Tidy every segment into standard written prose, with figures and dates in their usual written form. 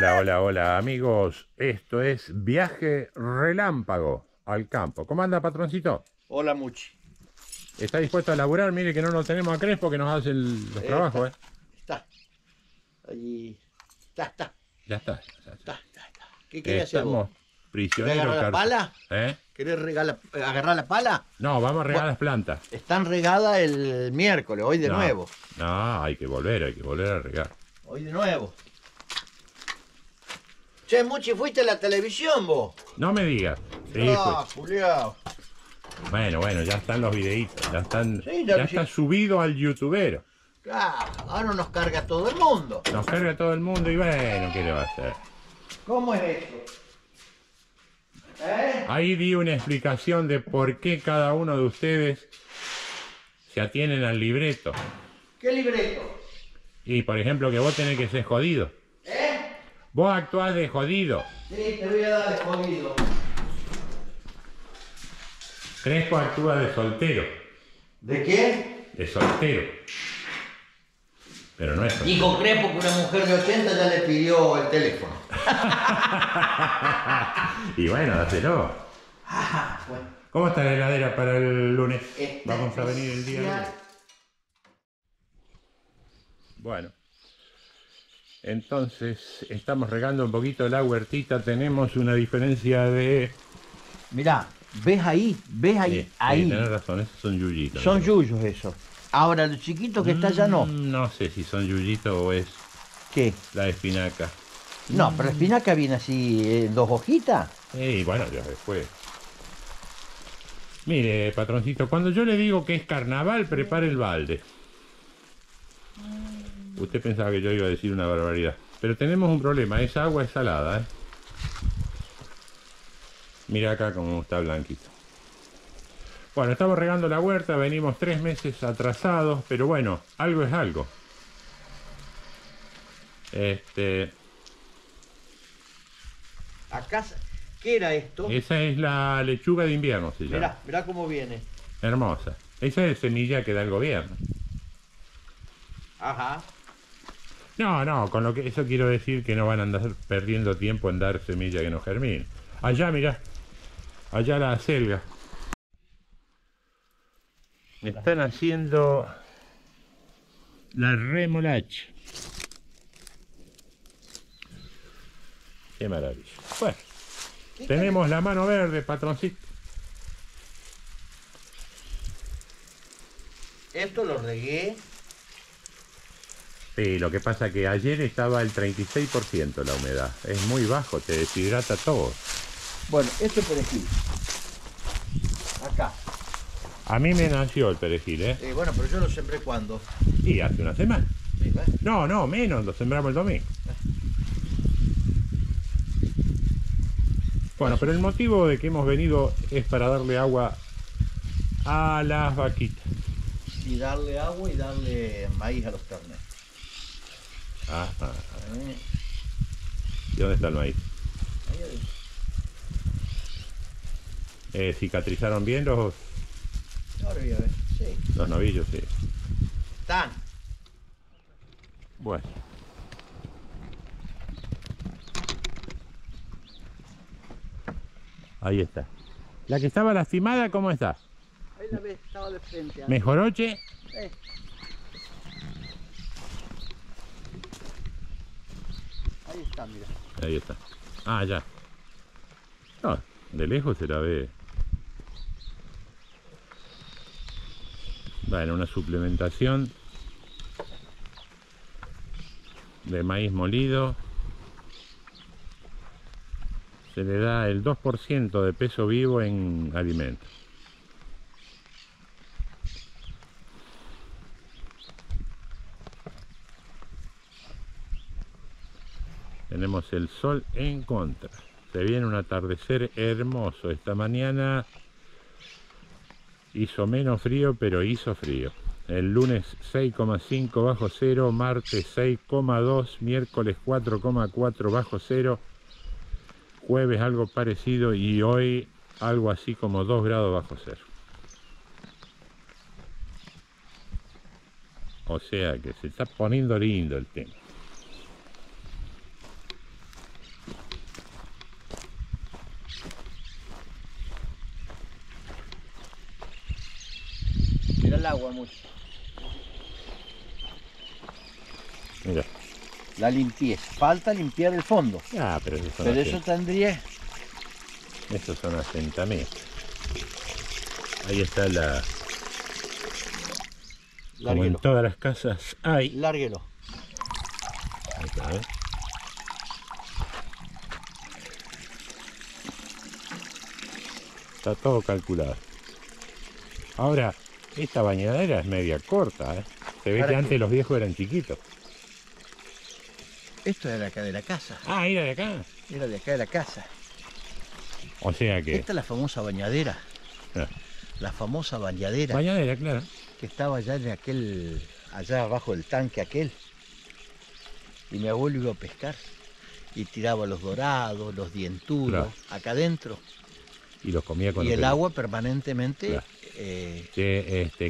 Hola, hola, hola, amigos. Esto es Viaje Relámpago al campo. ¿Cómo anda, patroncito? Hola, Muchi. ¿Está dispuesto a laburar? Mire que no lo tenemos a Crespo, que nos hace los trabajos, ¿eh? Está. Allí. Está. Ya está. Está. ¿Qué querés hacer vos? ¿Prisionero? ¿Querés agarrar la pala? ¿Eh? ¿Querés agarrar la pala? No, vamos a regar las plantas. Están regadas el miércoles, hoy de nuevo. No, hay que volver a regar. Hoy de nuevo. Che, Muchi, ¿fuiste a la televisión vos? No me digas. Sí, ah, pues. Julián. Bueno, ya están los videitos, ya está subido al youtubero. Claro, ahora nos carga todo el mundo. Nos carga todo el mundo y bueno, ¿qué le va a hacer? ¿Cómo es esto? ¿Eh? Ahí di una explicación de por qué cada uno de ustedes se atienen al libreto. ¿Qué libreto? Y por ejemplo que vos tenés que ser jodido. ¿Eh? Vos actuás de jodido. Sí, te voy a dar de jodido. Crespo actúa de soltero. ¿De qué? De soltero. Pero no es soltero. Dijo Crespo que una mujer de 80 ya le pidió el teléfono. Y bueno, dáselo. Ah, bueno. ¿Cómo está la heladera para el lunes? Vamos a venir el día lunes. Bueno. Entonces, estamos regando un poquito la huertita. Tenemos una diferencia de... Mirá. ¿Ves ahí? Sí, ahí. Tenés razón, esos son yuyitos. Son yuyos esos. Ahora, los chiquitos que está ya no. No sé si son yuyitos o es... ¿Qué? La espinaca. No, pero la espinaca viene así, dos hojitas. Sí, bueno, ya después. Mire, patroncito, cuando yo le digo que es carnaval, prepare el balde. Usted pensaba que yo iba a decir una barbaridad. Pero tenemos un problema, esa agua es salada, ¿eh? Mira acá cómo está blanquito. Bueno, estamos regando la huerta, venimos 3 meses atrasados, pero bueno, algo es algo. Acá, ¿qué era esto? Esa es la lechuga de invierno, se llama. Mirá cómo viene. Hermosa. Esa es semilla que da el gobierno. Ajá. No, con lo que eso quiero decir que no van a andar perdiendo tiempo en dar semilla que no germine. Allá, mirá. Allá la acelga. Están haciendo la remolacha. Qué maravilla. Bueno, tenemos la mano verde, patroncito. Esto lo regué. Sí, lo que pasa que ayer estaba el 36% la humedad. Es muy bajo, te deshidrata todo. Bueno, este perejil. Acá. A mí me nació el perejil, ¿eh? Bueno, pero yo lo sembré cuando. Sí, hace una semana. Sí, ¿eh? No, menos, lo sembramos el domingo. Bueno, pero el motivo de que hemos venido es para darle agua a las vaquitas. Y darle agua y darle maíz a los carnes. Ajá. ¿Y dónde está el maíz? Ahí adentro. ¿Cicatrizaron bien los... Ahora voy a ver, sí. Los novillos, sí. Están. Bueno. Ahí está. La que estaba lastimada, ¿cómo está? Ahí la ves, estaba de frente. ¿Mejoroche? Sí. Ahí está, mira. Ahí está. Ah, ya. No, de lejos se la ve. Bueno, una suplementación de maíz molido. Se le da el 2% de peso vivo en alimentos. Tenemos el sol en contra. Se viene un atardecer hermoso. Esta mañana hizo menos frío, pero hizo frío. El lunes 6,5 bajo cero, martes 6,2, miércoles 4,4 bajo cero, jueves algo parecido y hoy algo así como 2 grados bajo cero. O sea que se está poniendo lindo el tema. el agua mucho. Mira. La limpieza. Falta limpiar el fondo. Ah, pero eso, pero eso tendría... Estos son asentamientos. Ahí está la... Lárguelo. Como en todas las casas hay... Lárguelo. Ahí está, ¿eh? Está todo calculado. Ahora, esta bañadera es media corta, ¿eh? Se ve que antes los viejos eran chiquitos. Esto era de acá de la casa. Ah, era de acá. Era de acá de la casa. O sea que... Esta es la famosa bañadera. Ah. La famosa bañadera. Bañadera, claro. Que estaba allá en aquel... Allá abajo del tanque aquel. Y mi abuelo iba a pescar. Y tiraba los dorados, los dienturos, claro, acá adentro. Y los comía con... Y el agua permanentemente... Claro.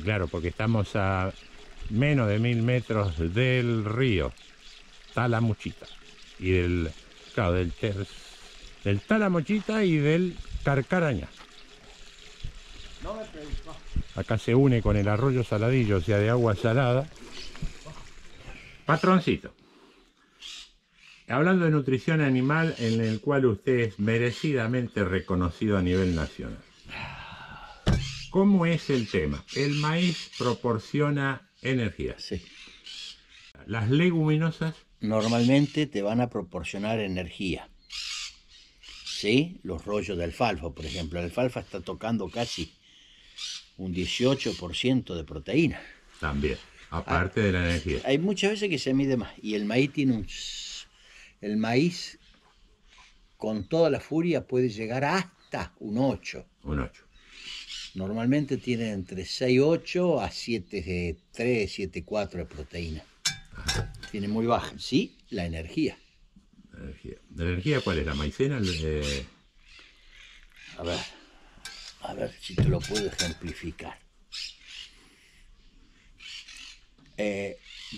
Claro, porque estamos a menos de 1000 metros del río Talamochita y del... Claro, del Talamochita y del Carcaraña. Acá se une con el arroyo Saladillo, o sea, de agua salada. Patroncito, hablando de nutrición animal, en el cual usted es merecidamente reconocido a nivel nacional, ¿cómo es el tema? El maíz proporciona energía. Sí. Las leguminosas normalmente te van a proporcionar energía. ¿Sí? Los rollos de alfalfa, por ejemplo. La alfalfa está tocando casi un 18% de proteína. También, aparte de la energía. Hay muchas veces que se mide más. Y el maíz tiene un... El maíz, con toda la furia, puede llegar hasta un 8. Un 8. Normalmente tiene entre 6,8 a 7,3, 7,4 de proteína. Ajá. Tiene muy baja. Sí, la energía. La energía. ¿La energía cuál es? ¿La maicena? A ver si te lo puedo ejemplificar.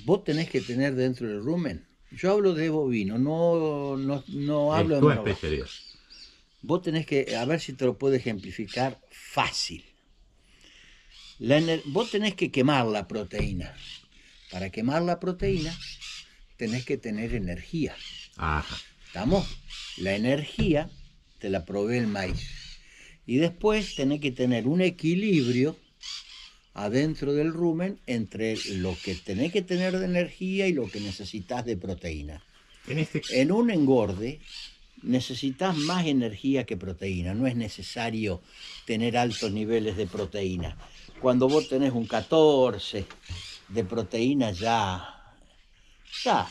Vos tenés que tener dentro del rumen... Yo hablo de bovino, no hablo de... Tu especialidad. Vos tenés que, a ver si te lo puedo ejemplificar fácil. Vos tenés que quemar la proteína. Para quemar la proteína tenés que tener energía. Ajá. ¿Estamos? La energía te la provee el maíz. Y después tenés que tener un equilibrio adentro del rumen entre lo que tenés que tener de energía y lo que necesitas de proteína. En un engorde... Necesitas más energía que proteína. No es necesario tener altos niveles de proteína. Cuando vos tenés un 14 de proteína ya... Ya.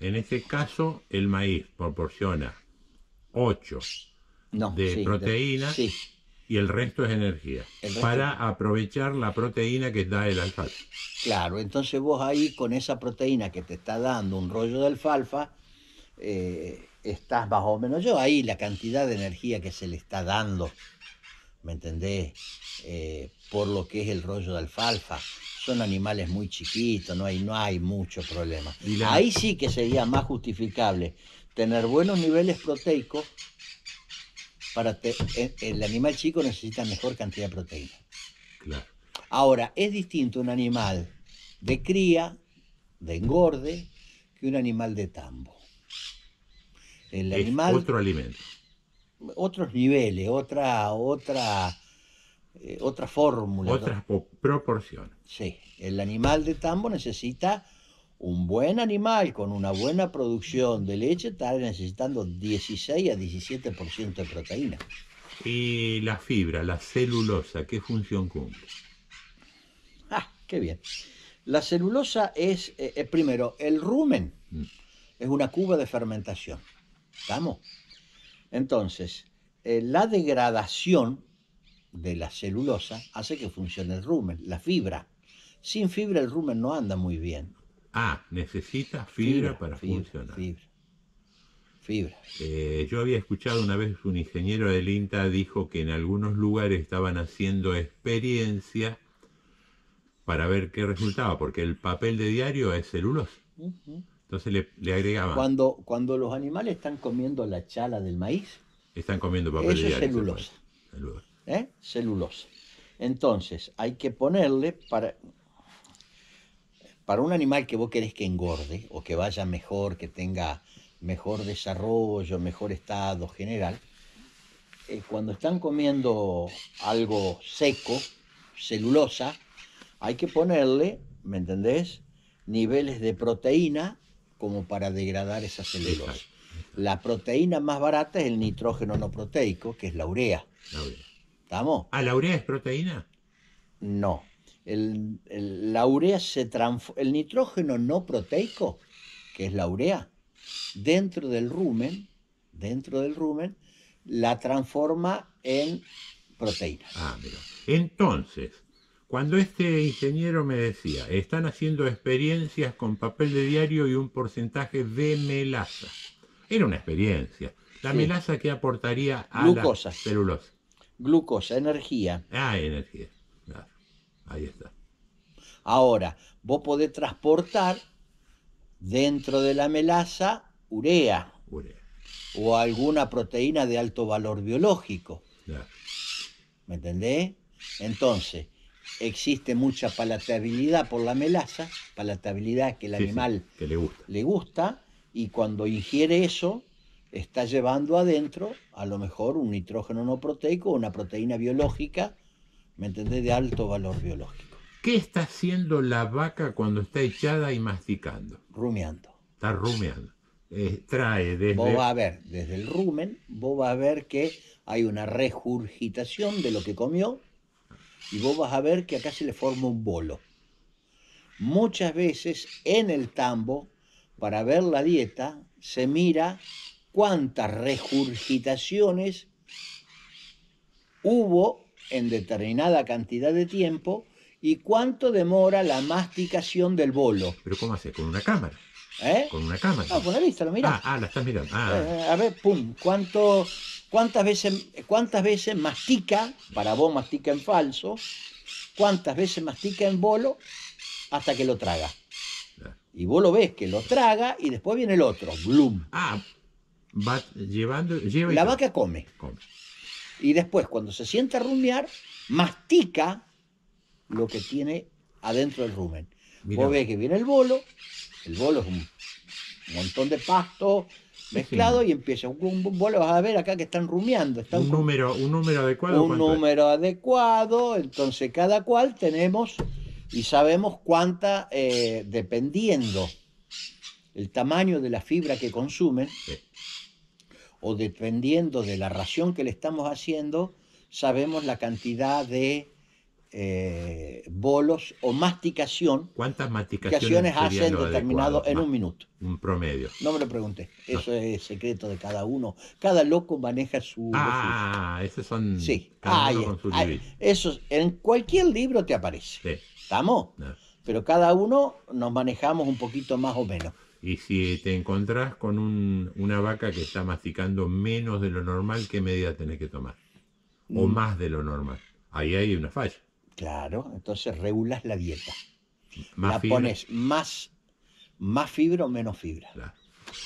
En este caso el maíz proporciona 8 proteína y el resto es energía. Resto... Para aprovechar la proteína que da el alfalfa. Claro, entonces vos ahí con esa proteína que te está dando un rollo de alfalfa... estás más o menos yo ahí la cantidad de energía que se le está dando, ¿me entendés? Por lo que es el rollo de alfalfa, son animales muy chiquitos, no hay mucho problema. Ahí sí que sería más justificable tener buenos niveles proteicos para el animal chico necesita mejor cantidad de proteína. Claro. Ahora, es distinto un animal de cría, de engorde, que un animal de tambo. El animal, es otro alimento. Otros niveles, otra fórmula. Otras proporciones. Sí, el animal de tambo necesita un buen animal con una buena producción de leche, está necesitando 16 a 17% de proteína. Y la fibra, la celulosa, ¿qué función cumple? Ah, qué bien. La celulosa es, primero, el rumen es una cuba de fermentación. ¿Estamos? Entonces, la degradación de la celulosa hace que funcione el rumen, la fibra. Sin fibra el rumen no anda muy bien. Ah, necesita fibra para funcionar. Fibra. Yo había escuchado una vez un ingeniero del INTA dijo que en algunos lugares estaban haciendo experiencia para ver qué resultaba, porque el papel de diario es celulosa. Entonces le agregaban... Cuando los animales están comiendo la chala del maíz... Están comiendo papel de diario. Eso es celulosa. Celulosa. Entonces, hay que ponerle para un animal que vos querés que engorde o que vaya mejor, que tenga mejor desarrollo, mejor estado general, cuando están comiendo algo seco, celulosa, hay que ponerle, ¿me entendés?, niveles de proteína como para degradar esa celulosa. La proteína más barata es el nitrógeno no proteico, que es la urea. ¿Estamos? ¿Ah, la urea es proteína? No. La urea se transforma. El nitrógeno no proteico, que es la urea, dentro del rumen, la transforma en proteína. Ah, mira. Entonces, cuando este ingeniero me decía, están haciendo experiencias con papel de diario y un porcentaje de melaza. Era una experiencia. La melaza, ¿qué aportaría a la celulosa? Glucosa, energía. Ah, energía. Claro. Ahí está. Ahora, vos podés transportar dentro de la melaza urea. O alguna proteína de alto valor biológico. Claro. ¿Me entendés? Entonces, existe mucha palatabilidad por la melaza, palatabilidad que el animal que le gusta, y cuando ingiere eso, está llevando adentro, a lo mejor, un nitrógeno no proteico, una proteína biológica, ¿me entendés?, de alto valor biológico. ¿Qué está haciendo la vaca cuando está echada y masticando? Rumiando. Está rumiando. Trae desde... Vos vas a ver, desde el rumen, vos vas a ver que hay una regurgitación de lo que comió, y vos vas a ver que acá se le forma un bolo. Muchas veces, en el tambo, para ver la dieta, se mira cuántas regurgitaciones hubo en determinada cantidad de tiempo y cuánto demora la masticación del bolo. ¿Pero cómo hace? ¿Con una cámara? ¿Eh? ¿Con una cámara? No, con la vista, lo mirás. Ah, la estás mirando. Ah. A ver, pum, ¿cuántas veces mastica, para vos mastica en falso, cuántas veces mastica en bolo hasta que lo traga? Y vos lo ves que lo traga y después viene el otro, ¡blum! Ah, va llevando... La vaca come. Y después, cuando se sienta a rumiar, mastica lo que tiene adentro del rumen. Mirá. Vos ves que viene el bolo es un montón de pasto mezclado, y empieza un bolo. Vas a ver acá que están rumiando. Un número adecuado, entonces cada cual tenemos y sabemos cuánta, dependiendo el tamaño de la fibra que consumen, o dependiendo de la ración que le estamos haciendo, sabemos la cantidad de bolos o masticación. ¿Cuántas masticaciones hacen determinado en un minuto? Un promedio. No me lo pregunté. Eso es secreto de cada uno. Cada loco maneja su... Ah, esos son... Sí. Eso en cualquier libro te aparece. Sí. ¿Estamos? No. Pero cada uno nos manejamos un poquito más o menos. Y si te encontrás con una vaca que está masticando menos de lo normal, ¿qué medida tenés que tomar? O más de lo normal. Ahí hay una falla. Claro, entonces regulas la dieta. La pones más fibra o menos fibra. Claro.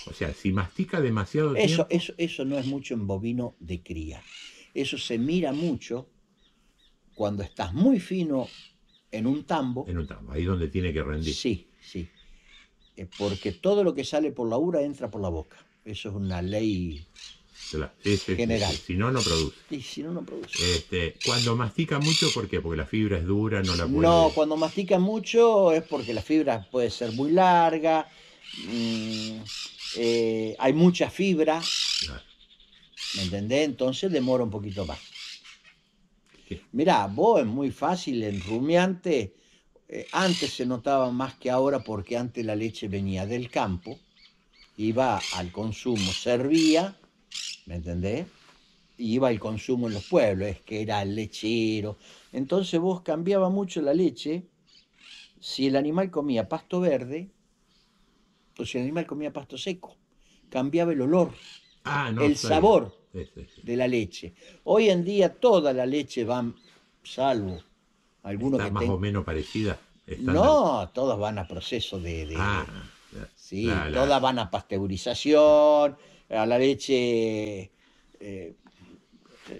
O sea, si mastica demasiado tiempo... Eso no es mucho en bovino de cría. Eso se mira mucho cuando estás muy fino... En un tambo, ahí donde tiene que rendir. Sí. Porque todo lo que sale por la ura entra por la boca. Eso es una ley general. Si no, no produce. Cuando mastica mucho, ¿por qué? Porque la fibra es dura, no la puede... No, cuando mastica mucho es porque la fibra puede ser muy larga, hay mucha fibra, claro. ¿Me entendés? Entonces demora un poquito más. Mirá, vos es muy fácil en rumiante, antes se notaba más que ahora porque antes la leche venía del campo, iba al consumo, servía, ¿me entendés? Iba al consumo en los pueblos, es que era el lechero. Entonces vos cambiaba mucho la leche. Si el animal comía pasto verde, pues si el animal comía pasto seco, cambiaba el olor, el sabor de la leche. Hoy en día toda la leche va, salvo algunos que más o menos parecida. No, todas van a proceso todas van a pasteurización, a la leche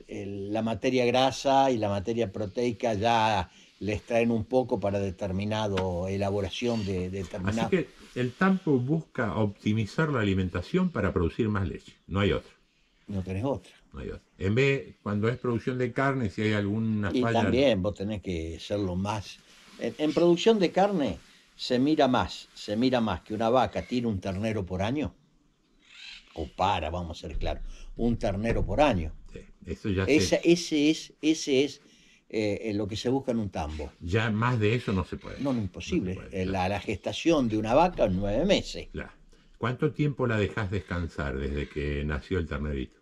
la materia grasa y la materia proteica ya les traen un poco para determinado elaboración de determinado. Así que el tampo busca optimizar la alimentación para producir más leche, no hay otra. No tenés otra. No hay otra. En vez, cuando es producción de carne, si hay alguna y falla... también vos tenés que hacerlo más. En producción de carne se mira más que una vaca tira un ternero por año, o para, vamos a ser claros, un ternero por año. Sí, eso ya ese es lo que se busca en un tambo. Ya más de eso no se puede. No, no, imposible. No se puede, claro. La gestación de una vaca es 9 meses. Claro. ¿Cuánto tiempo la dejás descansar desde que nació el ternerito?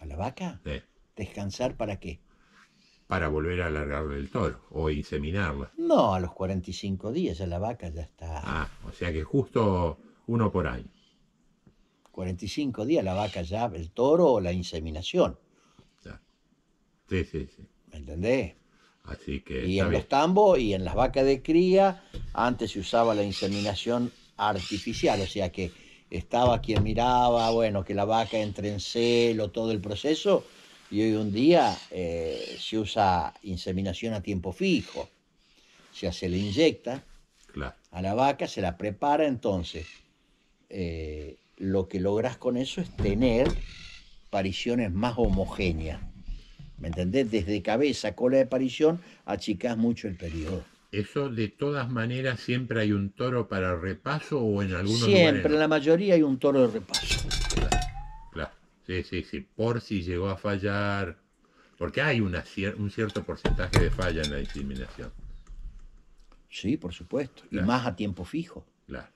¿A la vaca? Sí. ¿Descansar para qué? Para volver a alargarle el toro o inseminarla. No, a los 45 días ya la vaca ya está... Ah, o sea que justo uno por año. 45 días la vaca ya, el toro o la inseminación. Ya. Sí, sí, sí. ¿Me entendés? Así que... Y en los tambos y en las vacas de cría, antes se usaba la inseminación artificial, o sea que estaba quien miraba, bueno, que la vaca entre en celo, todo el proceso, y hoy un día se usa inseminación a tiempo fijo. O sea, se le inyecta, claro, a la vaca, se la prepara, entonces lo que lográs con eso es tener pariciones más homogéneas. ¿Me entendés? Desde cabeza, cola de parición, achicás mucho el periodo. ¿Eso de todas maneras siempre hay un toro para repaso o en algunos lugares? Siempre, en la mayoría hay un toro de repaso. Claro, claro. Sí, sí, sí. Por si llegó a fallar. Porque hay un cierto porcentaje de falla en la inseminación. Sí, por supuesto. Claro. Y más a tiempo fijo. Claro.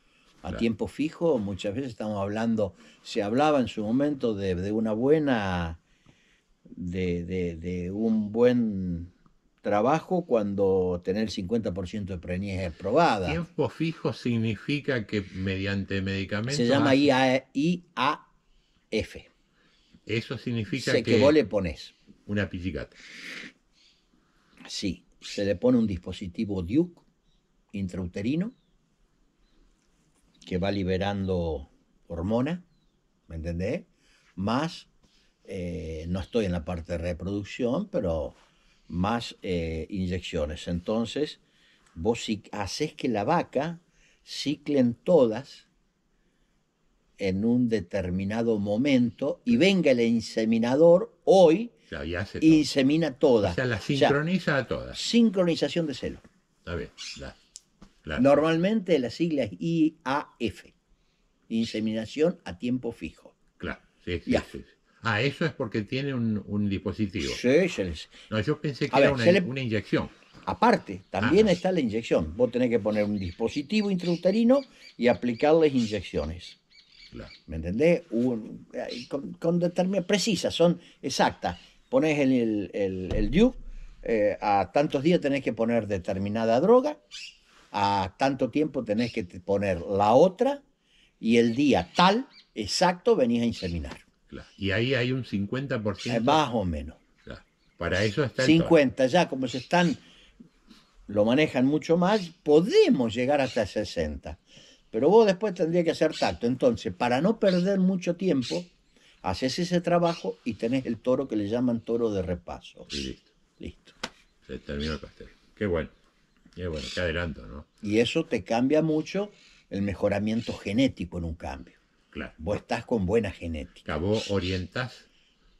A tiempo fijo muchas veces estamos hablando, se hablaba en su momento de una buena... De un buen trabajo cuando tener el 50% de preñez probada. Tiempo fijo significa que mediante medicamentos... Se llama IAF. Eso significa que vos le pones... Una pichicata. Sí, se le pone un dispositivo Duke intrauterino que va liberando hormona, ¿me entendés? Más... no estoy en la parte de reproducción, pero más inyecciones. Entonces, vos si haces que la vaca ciclen todas en un determinado momento y venga el inseminador hoy, ya, insemina todas. O sea, las sincroniza a todas. Sincronización de celo. Está bien, claro. Normalmente la sigla es IAF, inseminación a tiempo fijo. Claro, sí, sí, sí. Ah, eso es porque tiene un dispositivo. Sí, no, yo pensé que era una inyección. Aparte, también está la inyección. Vos tenés que poner un dispositivo intrauterino y aplicarles inyecciones. Claro. ¿Me entendés? Con determinación precisa, son exactas. Ponés el DIU, a tantos días tenés que poner determinada droga, a tanto tiempo tenés que poner la otra, y el día tal, exacto, venís a inseminar. Claro. Y ahí hay un 50%. Más o menos. Claro. Para eso está el 50, todo. Ya como se están, lo manejan mucho más, podemos llegar hasta 60. Pero vos después tendrías que hacer tacto. Entonces, para no perder mucho tiempo, haces ese trabajo y tenés el toro que le llaman toro de repaso. Y listo. Listo. Se terminó el pastel. Qué bueno. Qué bueno, qué adelanto, ¿no? Y eso te cambia mucho el mejoramiento genético en un cambio. Claro. Vos estás con buena genética. Vos orientás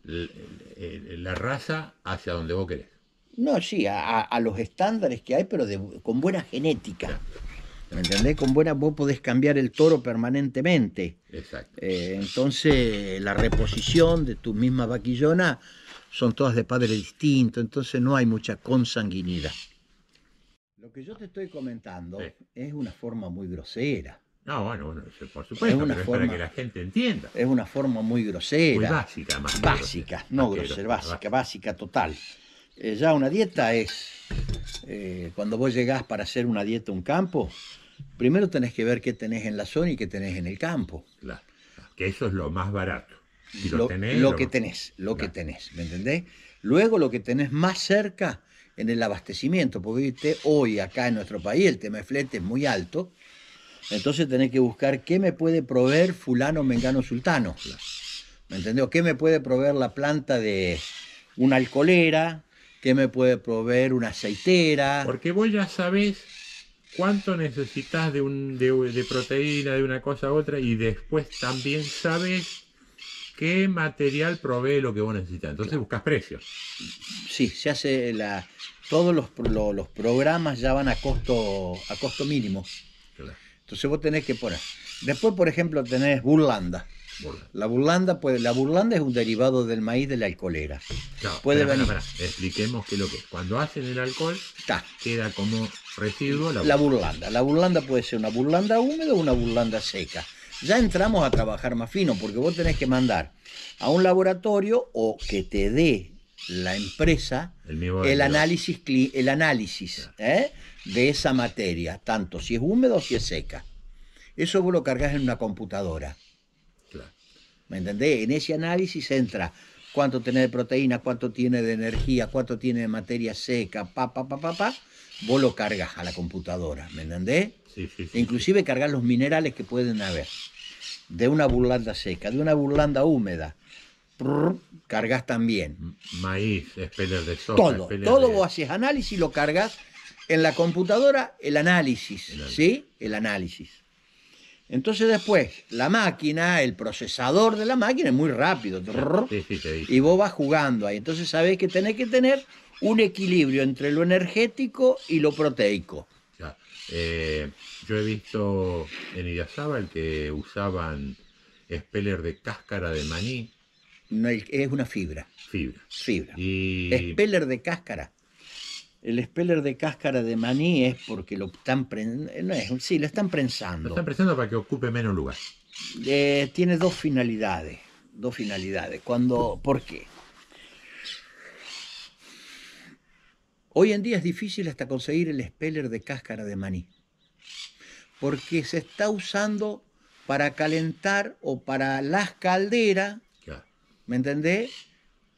la raza hacia donde vos querés. No, sí, a los estándares que hay, pero con buena genética. Claro. ¿Me entendés? Con buena, vos podés cambiar el toro permanentemente. Exacto. Entonces, la reposición de tus mismas vaquillonas son todas de padre distinto, entonces no hay mucha consanguinidad. Lo que yo te estoy comentando es una forma muy grosera. No, bueno, por supuesto, es una forma, para que la gente entienda. Es una forma muy grosera. Muy básica, más básica, no grosera, básica total. Ya una dieta es, cuando vos llegás para hacer una dieta a un campo, primero tenés que ver qué tenés en la zona y qué tenés en el campo. Claro, que eso es lo más barato. Si lo que tenés, ¿me entendés? Luego lo que tenés más cerca en el abastecimiento, porque viste, hoy acá en nuestro país el tema de flete es muy alto. Entonces tenés que buscar qué me puede proveer fulano, mengano, sultano. ¿Me entendió? ¿Qué me puede proveer la planta de una alcoholera? ¿Qué me puede proveer una aceitera? Porque vos ya sabés cuánto necesitas de proteína, de una cosa a otra, y después también sabes qué material provee lo que vos necesitas. Entonces claro, buscas precios. Sí, se hace la... Todos los programas ya van a costo mínimo. Claro. Entonces vos tenés que poner... Después, por ejemplo, tenés burlanda. La burlanda es un derivado del maíz de la alcoholera. No, espera. Expliquemos qué es lo que es. Cuando hacen el alcohol, queda como residuo la burlanda. La burlanda puede ser una burlanda húmeda o una burlanda seca. Ya entramos a trabajar más fino, porque vos tenés que mandar a un laboratorio o que te dé la empresa el análisis de esa materia, tanto si es húmeda o si es seca. Eso vos lo cargas en una computadora. ¿Me entendés? En ese análisis entra cuánto tiene de proteína, cuánto tiene de energía, cuánto tiene de materia seca, vos lo cargas a la computadora, ¿me entendés? Sí, sí, sí. Inclusive cargas los minerales que pueden haber, de una burlanda seca, de una burlanda húmeda, cargas también. Maíz, especies de soja. Todo vos haces análisis, lo cargas en la computadora, el análisis. Entonces después, la máquina, el procesador de la máquina es muy rápido. Y vos vas jugando ahí. Entonces sabés que tenés que tener un equilibrio entre lo energético y lo proteico. Yo he visto en Irasabal que usaban speller de cáscara de maní. No, es una fibra. Fibra. Y... speller de cáscara. El speller de cáscara de maní es porque lo están prensando. Lo están prensando para que ocupe menos lugar. Tiene dos finalidades. ¿Por qué? Hoy en día es difícil hasta conseguir el speller de cáscara de maní, porque se está usando para calentar o para las calderas, ¿me entendés?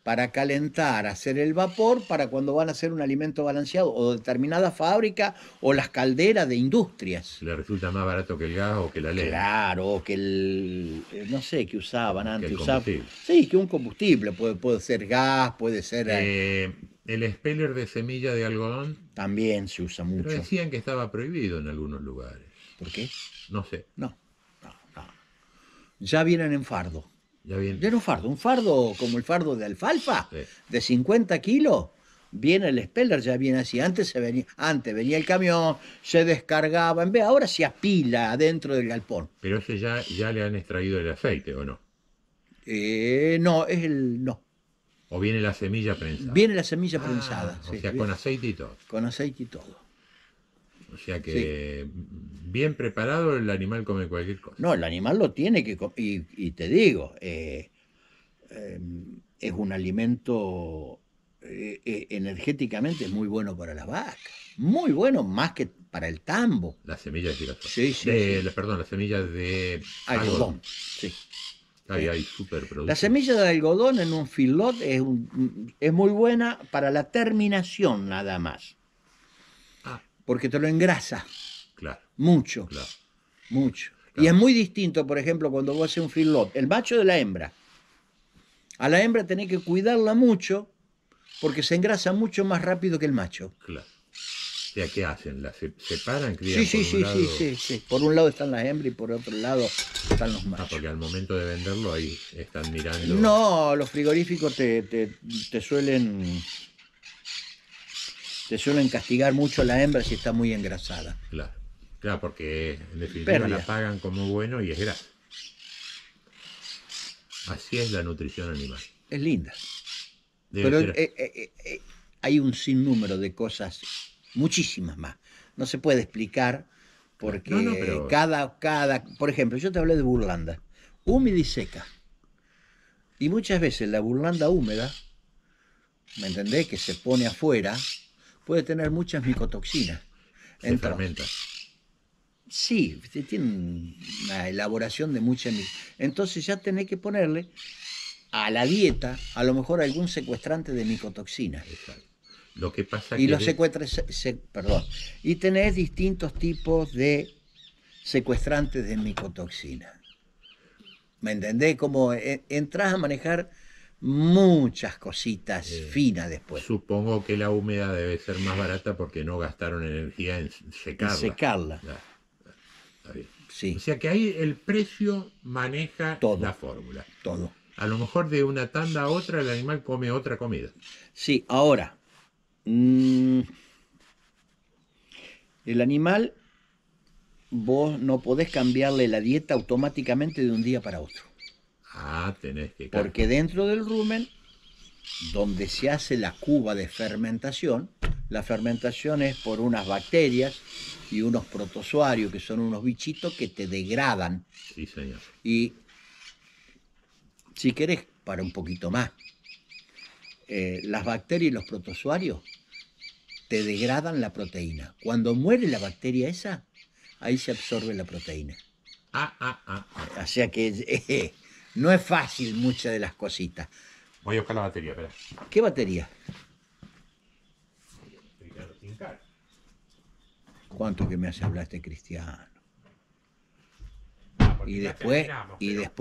Para calentar, hacer el vapor, para cuando van a hacer un alimento balanceado, o determinada fábrica, o las calderas de industrias. Le resulta más barato que el gas o que la leña. Claro, o que el... no sé, que usaban antes. Sí, que un combustible, puede ser gas, puede ser... el speller de semilla de algodón. También se usa mucho. Pero decían que estaba prohibido en algunos lugares. ¿Por qué? No sé. No. Ya vienen en fardo. Viene un fardo como el fardo de alfalfa, de 50 kilos, viene el speller, ya viene así. Antes venía el camión, se descargaba, ahora se apila adentro del galpón. Pero ese ya le han extraído el aceite, ¿o no? No. ¿O viene la semilla prensada? Viene la semilla prensada. O sea, con aceite y todo. Con aceite y todo. O sea que bien preparado el animal come cualquier cosa. No, el animal lo tiene que comer. Y te digo, es un alimento energéticamente muy bueno para las vacas. Muy bueno, más que para el tambo. Las semillas de girasol. Sí. Perdón, las semillas de algodón. Sí. Hay superproductos. La semilla de algodón en un feedlot es muy buena para la terminación nada más. Porque te lo engrasa. Mucho. Y es muy distinto, por ejemplo, cuando vos haces un feedlot, el macho de la hembra. A la hembra tenés que cuidarla mucho porque se engrasa mucho más rápido que el macho. Claro. O sea, ¿qué hacen? ¿La separan? Sí. Por un lado están las hembras y por otro lado están los machos. Porque al momento de venderlo ahí están mirando... No, los frigoríficos te suelen castigar mucho a la hembra si está muy engrasada. Claro, porque en definitiva la pagan como bueno y es grasa. Así es la nutrición animal. Es linda. Pero hay un sinnúmero de cosas, muchísimas más. No se puede explicar porque cada... Por ejemplo, yo te hablé de burlanda, húmeda y seca. Y muchas veces la burlanda húmeda, ¿me entendés? Que se pone afuera... puede tener muchas micotoxinas. Fermenta. Sí, tiene una elaboración de muchas. Entonces ya tenés que ponerle a la dieta, a lo mejor algún secuestrante de micotoxinas. Exacto. Lo que pasa y que los y tenés distintos tipos de secuestrantes de micotoxinas. ¿Me entendés? Como entras a manejar muchas cositas finas después. Supongo que la húmeda debe ser más barata porque no gastaron energía en secarla. Está bien. Sí. O sea que ahí el precio maneja todo, la fórmula. Todo. A lo mejor de una tanda a otra el animal come otra comida. Sí, ahora. El animal, vos no podés cambiarle la dieta automáticamente de un día para otro. Ah, tenés que cambiar. Porque dentro del rumen, donde se hace la cuba de fermentación, la fermentación es por unas bacterias y unos protozoarios, que son unos bichitos que te degradan. Sí, señor. Y si querés, para un poquito más, las bacterias y los protozoarios te degradan la proteína. Cuando muere la bacteria esa, ahí se absorbe la proteína. O sea que no es fácil muchas de las cositas. Voy a buscar la batería, espera. ¿Qué batería? ¿Cuánto que me hace hablar este cristiano? Y después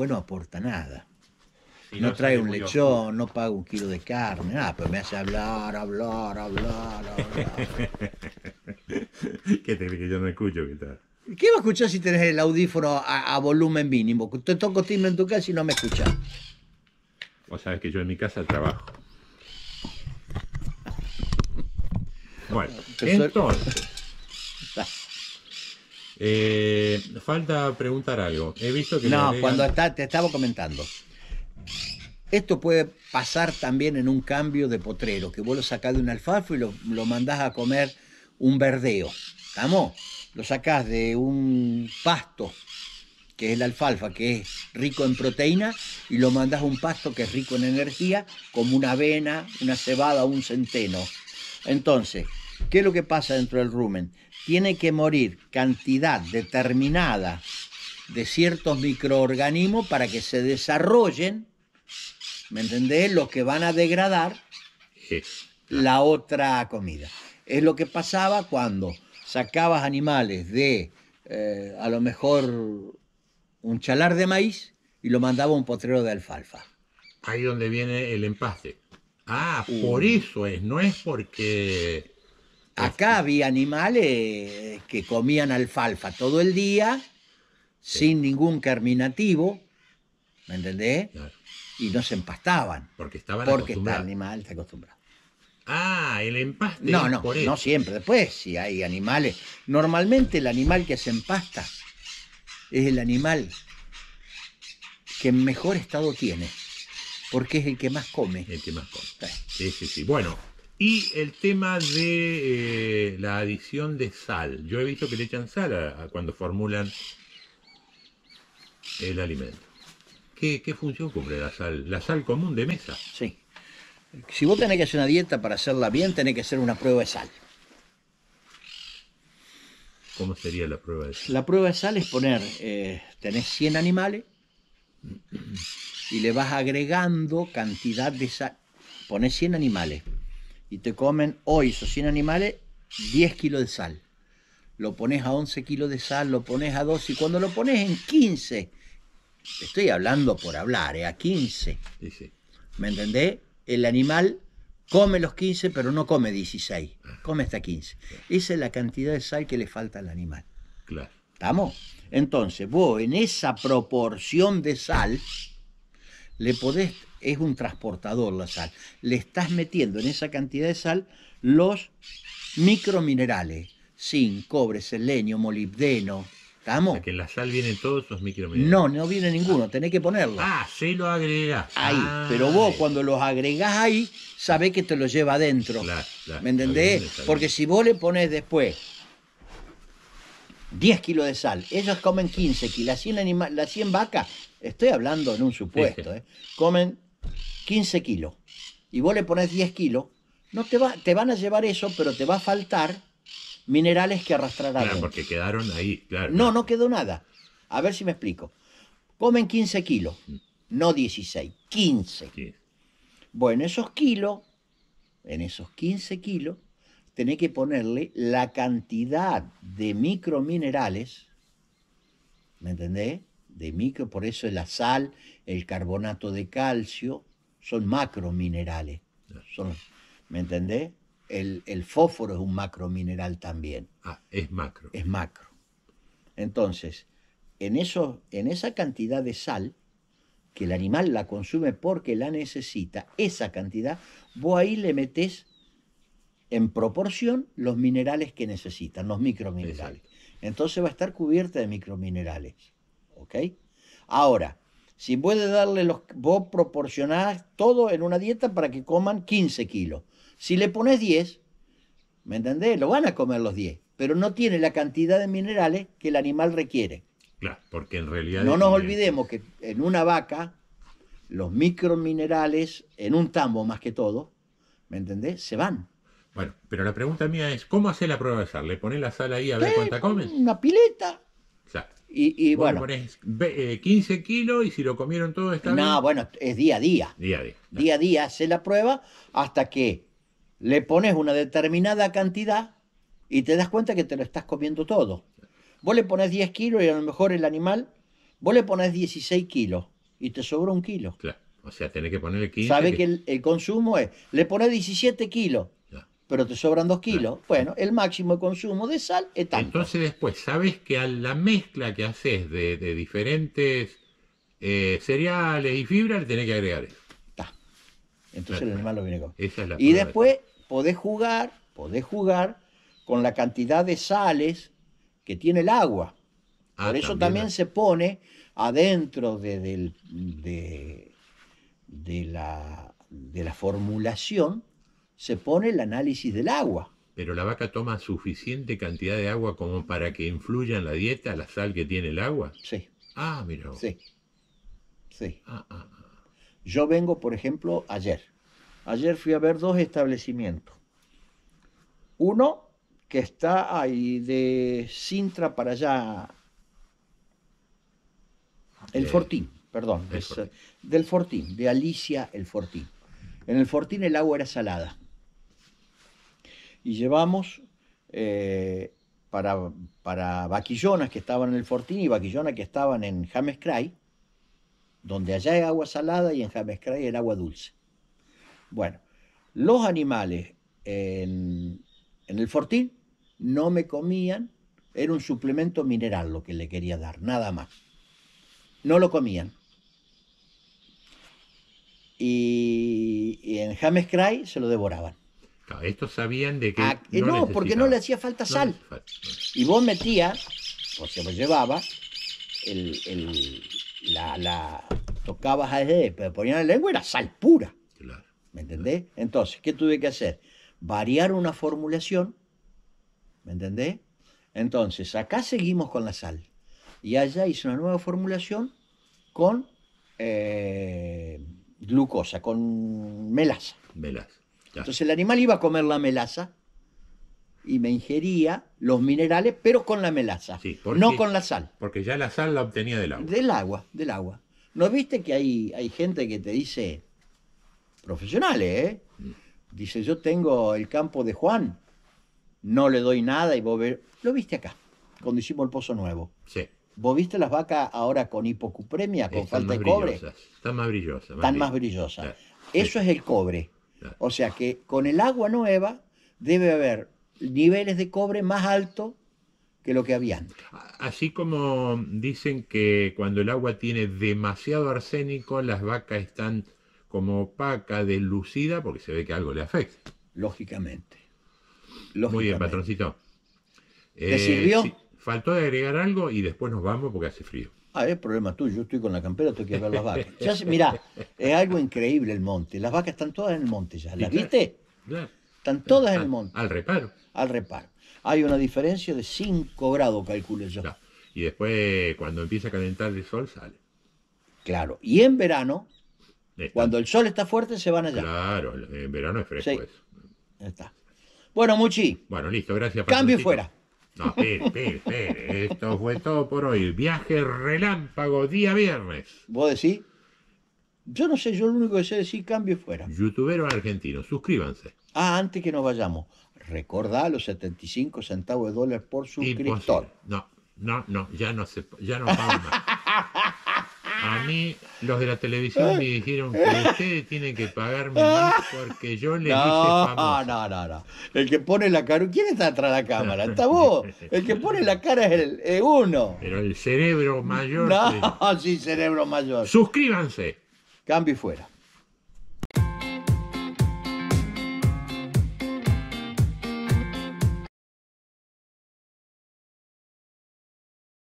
no aporta nada. Si no trae un lechón, no paga un kilo de carne, nada, pero me hace hablar. ¿Qué te que yo no escucho? ¿Qué tal? ¿Qué va a escuchar si tenés el audífono a volumen mínimo? Te toco timbre en tu casa y no me escuchas. Vos sabés que yo en mi casa trabajo. Bueno, entonces... falta preguntar algo. He visto que... No, cuando te estaba comentando. Esto puede pasar también en un cambio de potrero, que vos lo sacás de un alfalfa y lo mandás a comer un verdeo. ¿Estamos? Lo sacás de un pasto, que es el alfalfa, que es rico en proteína, y lo mandás a un pasto que es rico en energía, como una avena, una cebada o un centeno. Entonces, ¿qué es lo que pasa dentro del rumen? Tiene que morir cantidad determinada de ciertos microorganismos para que se desarrollen, ¿me entendés?, los que van a degradar la otra comida. Es lo que pasaba cuando sacabas animales de, a lo mejor, un chalar de maíz y lo mandaba a un potrero de alfalfa. Ahí donde viene el empaste. Ah, por eso es, no es porque... Acá había animales que comían alfalfa todo el día, sin ningún carminativo, ¿me entendés? Claro. Y no se empastaban. Porque estaban acostumbrados. Porque el animal está acostumbrado. Ah, el empaste. No siempre. Después, si hay animales. Normalmente el animal que se empasta es el animal que en mejor estado tiene. Porque es el que más come. El que más come. Sí. Bueno. Y el tema de la adición de sal. Yo he visto que le echan sal a cuando formulan el alimento. ¿Qué función cumple la sal? La sal común de mesa. Sí. Si vos tenés que hacer una dieta para hacerla bien, tenés que hacer una prueba de sal. ¿Cómo sería la prueba de sal? La prueba de sal es poner, tenés 100 animales y le vas agregando cantidad de sal. Ponés 100 animales. Y te comen hoy esos 100 animales 10 kilos de sal. Lo pones a 11 kilos de sal, lo pones a 12, y cuando lo pones en 15, estoy hablando por hablar, a 15. Sí. ¿Me entendés? El animal come los 15, pero no come 16, come hasta 15. Claro. Esa es la cantidad de sal que le falta al animal. Claro. ¿Estamos? Entonces, vos en esa proporción de sal, le podés... Es un transportador la sal. Le estás metiendo en esa cantidad de sal los microminerales. Zinc, cobre, selenio, molibdeno. ¿Estamos? O sea que en la sal vienen todos esos microminerales. No viene ninguno. Tenés que ponerlo. Sí lo agregás. Ahí. Pero vos cuando los agregás ahí, sabés que te lo lleva adentro. Claro, ¿me entendés? Porque si vos le ponés después 10 kilos de sal, ellos comen 15 kilos. Las 100 vacas, estoy hablando en un supuesto, comen 15 kilos y vos le pones 10 kilos, no te van a llevar eso, pero te va a faltar minerales que arrastrarán. Claro, porque quedaron ahí, claro. No quedó nada. A ver si me explico. Comen 15 kilos, no 16, 15. Sí. Bueno, en esos 15 kilos, tenés que ponerle la cantidad de microminerales, ¿me entendés?, de micro, por eso la sal, el carbonato de calcio, son macrominerales. Son, ¿me entendés? El fósforo es un macromineral también. Ah, es macro. Es macro. Entonces, en esa cantidad de sal, que el animal la consume porque la necesita, esa cantidad, vos ahí le metés en proporción los minerales que necesitan, los microminerales. Exacto. Entonces va a estar cubierta de microminerales. ¿Ok? Ahora, si puedes darle vos proporcionás todo en una dieta para que coman 15 kilos. Si le pones 10, ¿me entendés? Lo van a comer los 10, pero no tiene la cantidad de minerales que el animal requiere. Claro, porque en realidad... No nos olvidemos que en una vaca, los microminerales, en un tambo más que todo, ¿me entendés? Se van. Bueno, pero la pregunta mía es, ¿cómo haces la prueba de sal? ¿Le pones la sal ahí a ver cuánta comen? Una pileta. Exacto. Y bueno, pones 15 kilos y si lo comieron todo está bien. No, bueno, es día a día. Día a día. Claro. Día a día hace la prueba hasta que le pones una determinada cantidad y te das cuenta que te lo estás comiendo todo. Vos le pones 10 kilos y a lo mejor el animal, vos le pones 16 kilos y te sobró un kilo. Claro, o sea, tenés que ponerle 15. Sabe que el consumo es, le pones 17 kilos, claro, pero te sobran 2 kilos. Claro. Bueno, el máximo de consumo de sal es tanto. Entonces después, sabes que a la mezcla que haces de diferentes cereales y fibras, le tenés que agregar eso. Está. Entonces claro, el animal lo viene con. Esa es la y después podés jugar con la cantidad de sales que tiene el agua. Ah, por eso también se pone adentro de la formulación, se pone el análisis del agua. Pero la vaca toma suficiente cantidad de agua como para que influya en la dieta la sal que tiene el agua. Sí. Ah, mira. Sí. Sí. Ah, ah, ah. Yo vengo, por ejemplo, ayer. Ayer fui a ver 2 establecimientos. Uno que está ahí de Sintra para allá, El Fortín, perdón, del Fortín, de Alicia, El Fortín. En El Fortín el agua era salada. Y llevamos para vaquillonas que estaban en El Fortín y vaquillonas que estaban en James Craik, donde allá hay agua salada y en James Craik el agua dulce. Bueno, los animales en El Fortín no me comían, era un suplemento mineral lo que le quería dar, nada más. No lo comían. Y en James Craik se lo devoraban. Claro, estos sabían de que no, porque no le hacía falta sal. No falta, no. Y vos metías, o se lo llevaba, tocabas ahí, pero ponían la lengua, era sal pura. Claro. ¿Me entendés? Claro. Entonces, ¿qué tuve que hacer? Variar una formulación. ¿Me entendés? Entonces, acá seguimos con la sal. Y allá hice una nueva formulación con glucosa, con melaza. Melaza. Ya. Entonces el animal iba a comer la melaza y me ingería los minerales, pero con la melaza, sí, porque, no con la sal. Porque ya la sal la obtenía del agua. Del agua, del agua. ¿No viste que hay gente que te dice, profesionales, dice, yo tengo el campo de Juan, no le doy nada y vos ves... Lo viste acá, cuando hicimos el Pozo Nuevo. Sí. ¿Vos viste las vacas ahora con hipocupremia, con falta de cobre? Están más brillosas. Están más brillosas. Claro. Eso es el cobre. Claro. O sea que con el agua nueva debe haber niveles de cobre más altos que lo que había antes. Así como dicen que cuando el agua tiene demasiado arsénico, las vacas están como opacas, deslucidas, porque se ve que algo le afecta. Lógicamente. Muy bien, patroncito. ¿Te sirvió? Sí, faltó de agregar algo y después nos vamos porque hace frío. Ah, es problema tuyo. Yo estoy con la campera, tengo que ver las vacas. Ya, mirá, es algo increíble el monte. Las vacas están todas en el monte ya. ¿Las viste? Claro. Están todas en el monte. Al reparo. Al reparo. Hay una diferencia de 5 grados, calculo yo. Claro. Y después, cuando empieza a calentar el sol, sale. Claro. Y en verano, cuando el sol está fuerte, se van allá. Claro, en verano es fresco eso. Está. Bueno, Muchi. Bueno, listo, gracias. Cambio y fuera. No, espere. Esto fue todo por hoy. Viaje Relámpago, día viernes. ¿Vos decís? Yo no sé, yo lo único que sé decir, cambio y fuera. Youtubero Argentino, suscríbanse. Ah, antes que nos vayamos. Recordá los 75 centavos de dólar por suscriptor. Imposible. No, ya no pago más. A mí los de la televisión me dijeron que ustedes tienen que pagarme más porque yo les hice famoso. No. El que pone la cara... ¿Quién está atrás de la cámara? Está vos. El que pone la cara es el uno. Pero el cerebro mayor... No, sí, cerebro mayor. Suscríbanse. Cambio y fuera.